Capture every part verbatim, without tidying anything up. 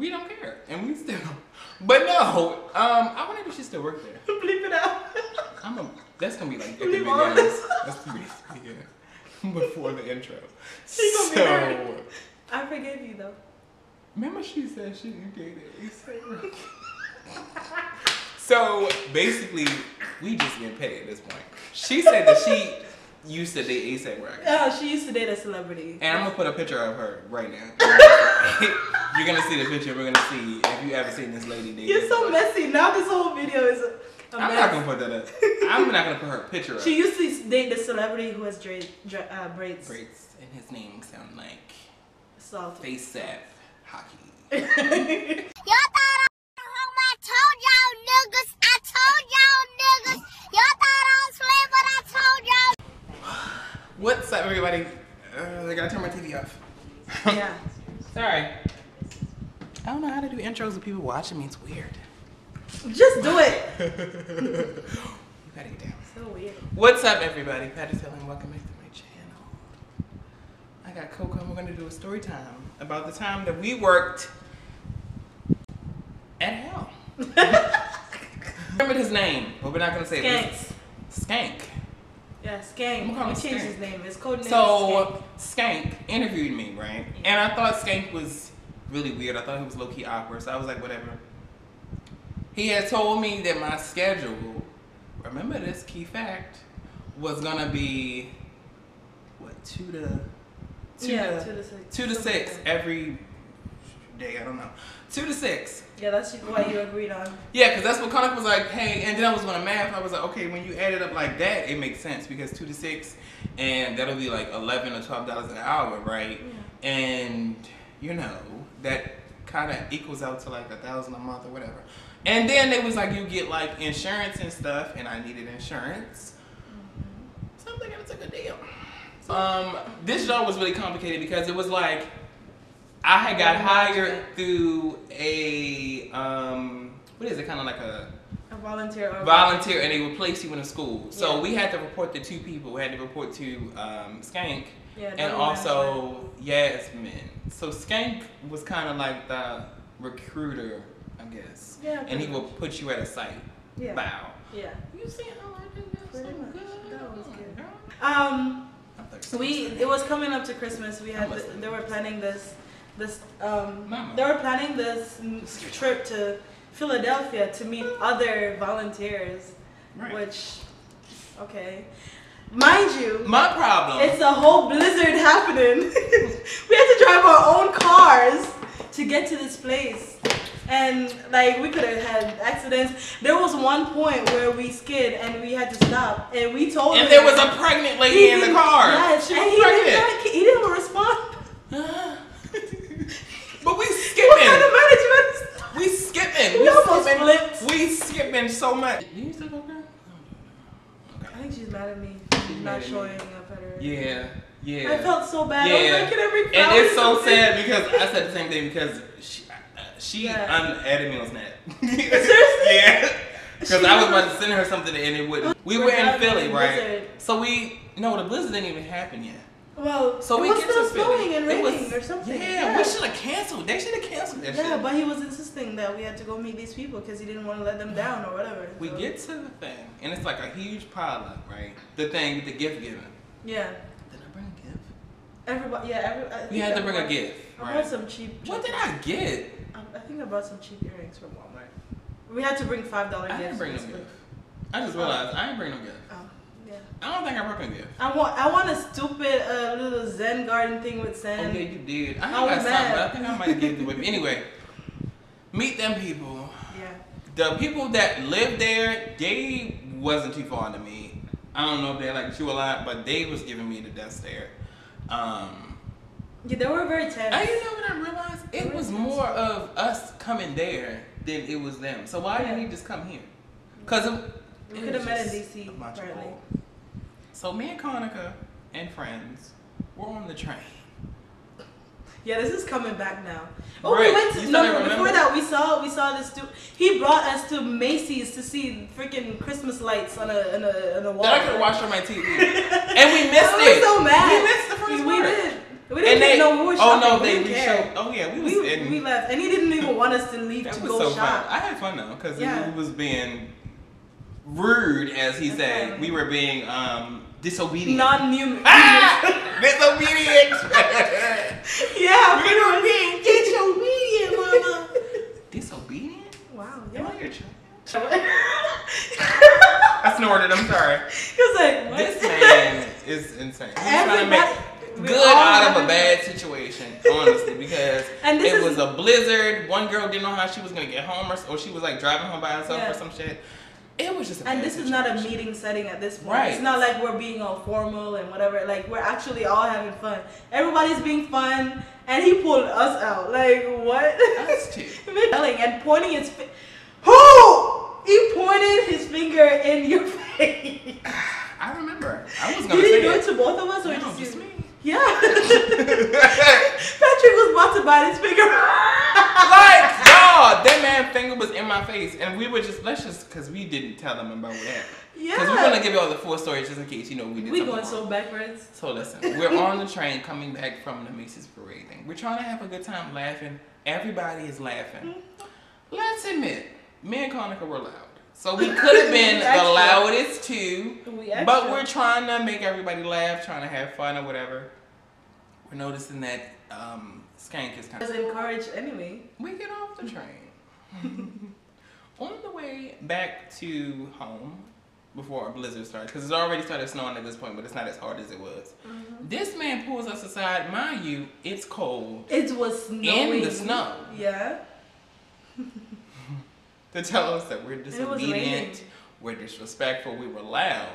We don't care. And we still, but no, um, I wonder if she still work there. Bleep it out. I'm a, that's gonna be like, bleep all this. That's gonna be, yeah, before the intro. She gonna so, be hurt. I forgive you though. Remember she said she didn't get it. So basically, we just getting petty at this point. She said that she used to date ASAP Rocky. Oh, she used to date a celebrity. And I'm gonna put a picture of her right now. You're gonna see the picture. We're gonna see if you ever seen this lady date. You're so messy. Now this whole video is a, a I'm mess. not gonna put that up. I'm not gonna put her picture up. She used to date the celebrity who has dra dra uh, braids. Braids, and his name sound like Salty. ASAP Rocky. Y'all thought I was home. I told y'all niggas. I told y'all niggas. Y'all thought I was playing, but I told y'all. What's up, everybody? Uh, I gotta turn my T V off. Yeah. Sorry. I don't know how to do intros with people watching me. It's weird. Just do it. You gotta get down. So weird. What's up, everybody? Patrick Taylor, and welcome back to my channel. I got Coco, and we're gonna do a story time about the time that we worked at hell. Remember his name, but we're not gonna say Skank. It. Skank. Yeah, Skank. I'm gonna change his name. His code name. So is Skank. Skank interviewed me, right? And I thought Skank was really weird. I thought he was low key awkward, so I was like, whatever. He had told me that my schedule, remember this key fact, was gonna be what two to two yeah, to two to six, two to six every day. I don't know, two to six. Yeah, that's what you agreed on. Yeah, because that's what Konica was like. Hey, and then I was going to math. I was like, okay, when you add it up like that, it makes sense because two to six, and that'll be like eleven or twelve dollars an hour, right? Yeah. And you know, that kind of equals out to like a thousand a month or whatever. And then it was like, you get like insurance and stuff, and I needed insurance. Mm-hmm. So I'm thinking it's a good deal. So, um, this job was really complicated because it was like, I had got hired through a, um, what is it, kind of like a, a volunteer. Or volunteer, and they would place you in a school. So yeah. We had to report to two people. We had to report to um, Skank yeah, and also Yasmin. So Skank was kind of like the recruiter, I guess. Yeah. And he will put you at a site. Yeah. Wow. Yeah. You see how I did that? Pretty so much. Good. That was good. Um, we it was coming up to Christmas. We had the, they were planning this this um Mama. they were planning this trip to Philadelphia to meet other volunteers, right. Which okay. Mind you, my problem. It's a whole blizzard happening. We had to drive our own cars to get to this place, and like we could have had accidents. There was one point where we skid and we had to stop, and we told. And him there was a pregnant lady in the car. Yeah, she was and he pregnant. Didn't, he didn't respond. But we skipping. What kind of management? We skipping. We, we almost skipping. Flipped. We skipping so much. Do you still go there? I think she's mad at me. Not showing up at her. Yeah, yeah. I felt so bad. Yeah. I was like, every and it's so something. sad because I said the same thing because she, uh, she yeah. unadded me on Snap. Seriously? Yeah. Because I was about to send her something and it wouldn't. We were, were in Philly, right? Blizzard. So we, no, the blizzard didn't even happen yet. Well, so it we was still snowing and raining was, or something. Yeah, yeah. We should have canceled. They should have canceled that yeah, shit. Yeah, but he was insisting that we had to go meet these people because he didn't want to let them down or whatever. So. We get to the thing, and it's like a huge pile up, right? The thing with the gift giving. Yeah. Did I bring a gift? Everybody, yeah. Every, we had to bring bought, a gift, right? I bought some cheap. What did I get? I, I think I bought some cheap earrings from Walmart. We had to bring five dollar gifts. I didn't bring no gift. Week. I just realized I didn't bring no gift. Oh. Yeah. I don't think I broke a gift. I want I want a stupid uh, little Zen garden thing with sand. Okay, you did. I, I was mad. But I think I might give it with me. Anyway, meet them people. Yeah. The people that lived there, they wasn't too far into me. I don't know if they like you a lot, but they was giving me the death stare. Um, yeah, they were very tense. I you know what I realized? It very was tense. More of us coming there than it was them. So why yeah. didn't he just come here? Because we could have met in D C apparently. So me and Konica and friends were on the train. Yeah, this is coming back now. Oh, right. We went to, no, no, before that we saw we saw this dude. He brought us to Macy's to see freaking Christmas lights on a on a, on a wall. That I could watch on my T V, and we missed it. I was so mad. We missed the first we, we did. We didn't even know we were shopping. Oh no, they we showed. Oh yeah, we was we, in. We left, and he didn't even want us to leave that to was go so shop. Fun. I had fun though, because yeah. we was being rude, as he said. Okay. We were being um, disobedient. Non-human. Ah! Disobedient. Yeah, we were being disobedient, mama. Disobedient? Wow. Am I your child? I snorted. I'm sorry. He was like, what? This man is insane. He's trying to make good out of a bad situation, honestly, because and this it was a blizzard. One girl didn't know how she was gonna get home, or, or she was like driving home by herself yeah. or some shit. It was just. A and bad this situation. Is not a meeting setting at this point. Right. It's not like we're being all formal and whatever. Like we're actually all having fun. Everybody's being fun, and he pulled us out. Like what? That's too. And pointing his fi- who? He pointed his finger in your face. I remember. I was gonna. Did he do it to both of us or no, just, just me? Yeah. Patrick was about to bite his finger. Like, y'all, that man's finger was in my face. And we were just, let's just, because we didn't tell them about what happened. Yeah. Because we're going to give you all the full story just in case, you know, we did we something We're going wrong. So backwards. So listen, we're on the train coming back from the Macy's Parade thing. We're trying to have a good time laughing. Everybody is laughing. Mm-hmm. Let's admit, me and Konica were loud. So we could have been the loudest too, we but we're trying to make everybody laugh, trying to have fun or whatever. We're noticing that um, Skank is kind of... Doesn't encourage anyway. We get off the train. On the way back to home, before our blizzard started, because it's already started snowing at this point, but it's not as hard as it was. Mm-hmm. This man pulls us aside. Mind you, it's cold. It was snowing. In the snow. Yeah. To tell us that we're disobedient, we're disrespectful, we were loud.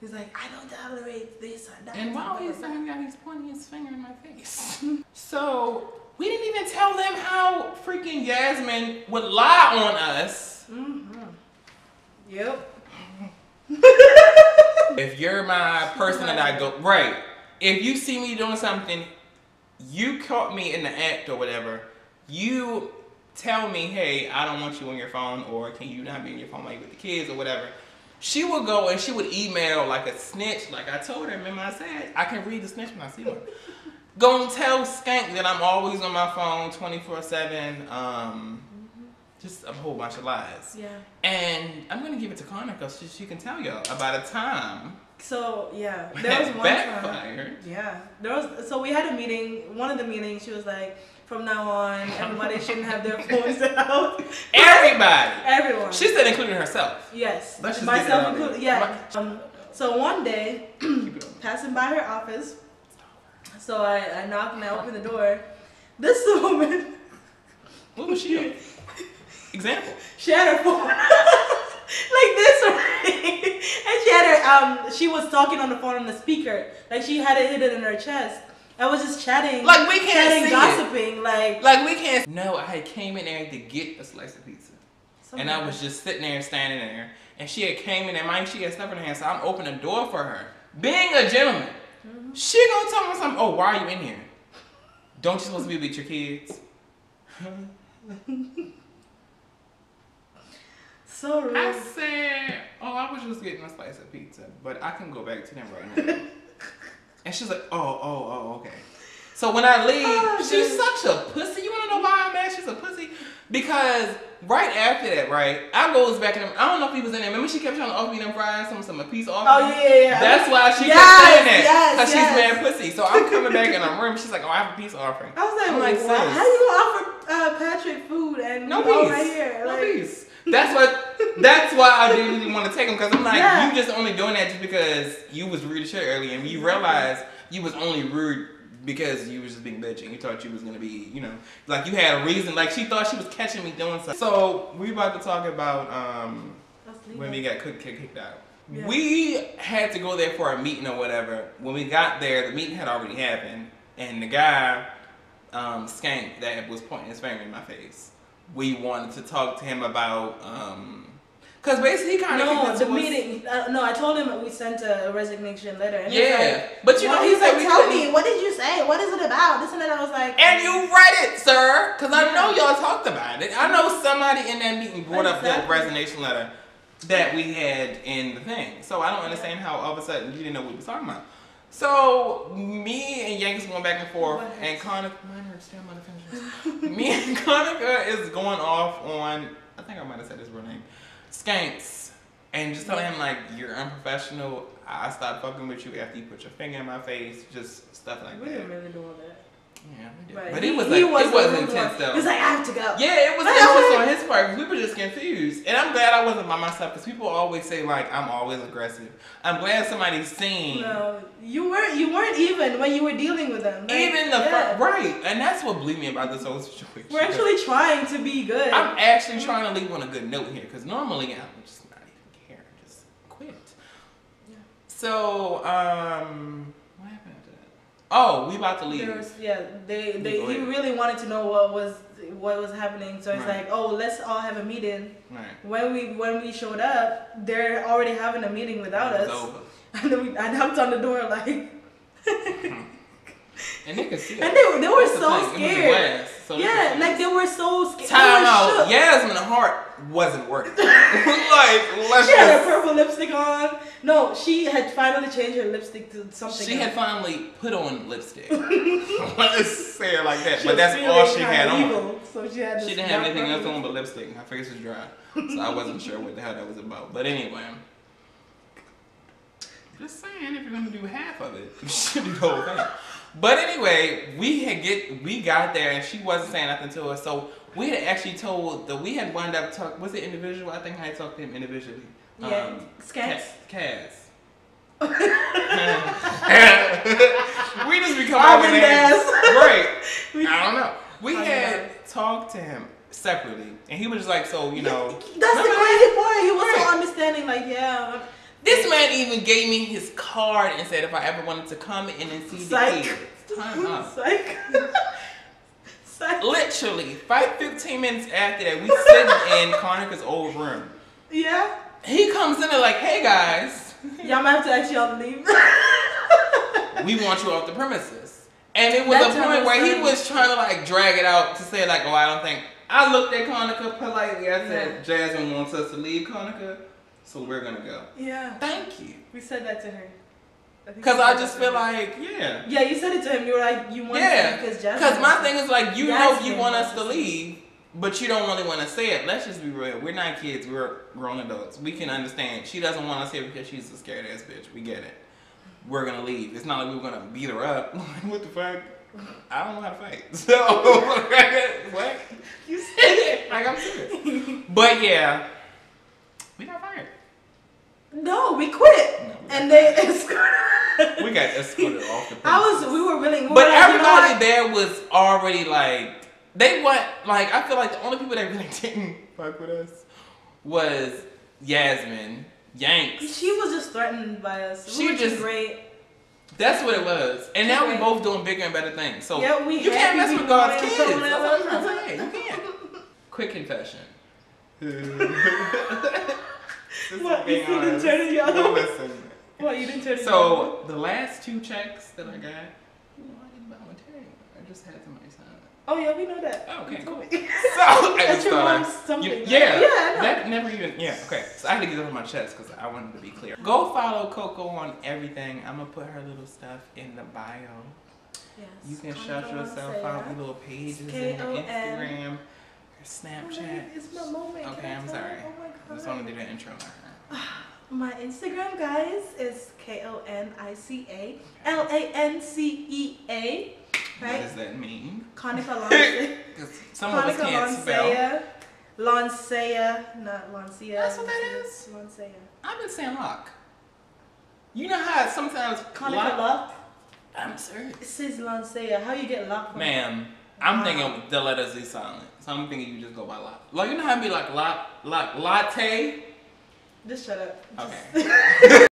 He's like, I don't tolerate this. I don't and while he's saying that, he's pointing his finger in my face. So we didn't even tell them how freaking Yasmin would lie on us. Mm-hmm. Yep. If you're my person and I go, right. If you see me doing something, you caught me in the act or whatever, you... tell me, hey, I don't want you on your phone, or can you not be on your phone like with the kids or whatever. She would go and she would email like a snitch. Like I told her, remember I said, I can read the snitch when I see one. Go and tell Skank that I'm always on my phone twenty-four seven, um, mm-hmm. just a whole bunch of lies. Yeah. And I'm going to give it to Konica so she can tell y'all about a time. So, yeah, there was one backfired. Time. Yeah. There was, so we had a meeting, one of the meetings, she was like, from now on, everybody shouldn't have their phones out. Everybody. Everyone. She said including herself. Yes. Let's just myself included. Yeah. Um, so one day, passing by her office, so I, I knocked and I opened the door. This woman. What was she doing? Example. She had her phone. Like this, right? And she had her, um, she was talking on the phone on the speaker. Like she had it hidden in her chest. I was just chatting, like we can't chatting, see gossiping, it. like like we can't. No, I had came in there to get a slice of pizza, Something and I was just sitting there, standing there, and she had came in there. Mind she had stuff in her hand, so I'm opening the door for her. Being a gentleman, mm-hmm. she gonna tell me something. Oh, why are you in here? Don't you supposed to be with your kids? So rude. I said, oh, I was just getting a slice of pizza, but I can go back to them right now. And she's like, oh, oh, oh, okay. So when I leave, oh, she's dude. such a pussy. You want to know why I'm mad? She's a pussy. Because right after that, right, I goes back in. I don't know if he was in there. Remember she kept trying to offer me them fries, some, some a piece off. Oh, yeah, yeah, yeah. That's why she yes, kept saying that. Yes, Because yes. she's mad pussy. So I'm coming back in her room. She's like, oh, I have a piece offering. I was like, I'm like wow, sis, how do you offer uh, Patrick food and no piece. Right here? No like, piece. That's what. That's why I didn't want to take him, because I'm like, yeah. you just only doing that just because you was rude as shit earlier, and you realized you was only rude because you was just being bitchy, and you thought you was gonna be, you know, like you had a reason. Like she thought she was catching me doing something. So we about to talk about um when we got kicked kicked out. Yeah. We had to go there for a meeting or whatever. When we got there, the meeting had already happened, and the guy um, Skank that was pointing his finger in my face. We wanted to talk to him about, um, cause basically he kind of no the meeting. Uh, no, I told him we sent a resignation letter. And yeah, like, but you well, know he's like, tell me, what did you say? What is it about? This and that. I was like, and you read it, sir, cause I yeah. know y'all talked about it. I know somebody in that meeting brought exactly. up that resignation letter that we had in the thing. So I don't understand how all of a sudden you didn't know what we were talking about. So me and Yankees going back and forth, and Konica, mine hurts, damn, I'm gonna finish. Me and Konica is going off on, I think I might have said his real name, Skanks, and just telling him like, you're unprofessional. I stopped fucking with you after you put your finger in my face, just stuff like we that. We didn't really doing that. Yeah, we did. But, but he, it was like, was it was intense though. He was like, I have to go. Yeah, it was intense on his part. We were just confused, and I'm glad I wasn't by myself because people always say like, I'm always aggressive. I'm glad somebody's seen. No, you weren't. You weren't even when you were dealing with them. Like, even the yeah. right, and that's what blew me about this whole situation. We're actually trying to be good. I'm actually mm-hmm. trying to leave on a good note here because normally I'm just not even caring, just quit. Yeah. So um. Oh, we about to leave. There was, yeah, they they he really wanted to know what was what was happening. So it's right. like, oh, let's all have a meeting. Right. When we when we showed up, they're already having a meeting without us. Over. And then we, I knocked on the door like. And they could see it. And they they were That's so the scared. West, so yeah, like they were so scared. Time out. Yasmin's heart wasn't working. Like let's she had her purple lipstick on. No, she had finally changed her lipstick to something. She else. had finally put on lipstick. Let's say it like that. She but that's all she had on. Evil, so she had she didn't have anything else on but lipstick. And her face was dry, so I wasn't sure what the hell that was about. But anyway, just saying, if you're gonna do half of it, you should do the whole thing. But anyway, we had get we got there and she wasn't saying nothing to us. So we had actually told that we had wound up talk. Was it individual? I think I had talked to him individually. Yeah, um, Cass. Cass. We just become our names. Right. We, I don't know. We I had talked to him separately, and he was just like, "So you know." That's the crazy part. He was right. so understanding. Like, yeah. This man even gave me his card and said if I ever wanted to come in and see Psych. the kid. Time up. Psych. Psych. Literally, five, fifteen minutes after that, we sitting in Conica's old room. Yeah. He comes in and like, hey guys, y'all might have to ask y'all to leave. We want you off the premises. And it was that a point where he was trying to like drag it out to say like, oh, I don't think. I looked at Konica politely. I said, yeah. Yasmin wants us to leave, Konica, so we're gonna go. Yeah. Thank you. We said that to her. Because I, I just feel like, yeah. Yeah, you said it to him. You were like, you want yeah. to leave because Yasmin. Because my thing is like, you Yasmin know you want us to leave. But you don't really want to say it. Let's just be real. We're not kids. We're grown adults. We can understand. She doesn't want us here because she's a scared ass bitch. We get it. We're going to leave. It's not like we were going to beat her up. What the fuck? I don't know how to fight. So, what? You said it. Like, I'm serious. But yeah, we got fired. No, we quit. No, we and they escorted. We got escorted off the premises. I was, we were really. We were but like, everybody you know, there was already like. They want, like, I feel like the only people that really didn't fuck with us was Yasmin, Yanks. She was just threatened by us. She we were just great. That's what it was. And now we're both doing bigger and better things. So yeah, we you can't mess with God's kids. That's what I'm trying to say. You can't. Quick confession. What? You didn't turn to the other one? Listen. What? You didn't turn to the other one? So the last two checks that I got, no, I didn't buy my tag. I just had somebody sign. Oh yeah, we know that. Oh, okay, cool. So I just thought, you, yeah, yeah, that never even, yeah, okay. So I had to get it off my chest because I wanted to be clear. Go follow Coco on everything. I'm gonna put her little stuff in the bio. Yes. You can Konica shut yourself Lancea. out with little pages in her Instagram, her Snapchat. Oh, it's my moment. Okay, can I'm sorry. Oh my God. I just want to do the intro. My Instagram, guys, is K O N I C A L A N C E A. Right? What does that mean? Konica Lancea. Some of us can't spell. Lancea, not Lancea. That's what that is? Lancea. I've been saying lock. You know how sometimes Konica lock? I'm serious. It says Lancea. How you get lock? Ma'am, I'm wow. thinking the letter Z silent. So I'm thinking you just go by lock. Like, you know how it'd be like lock, lock, latte? Just shut up. Just okay.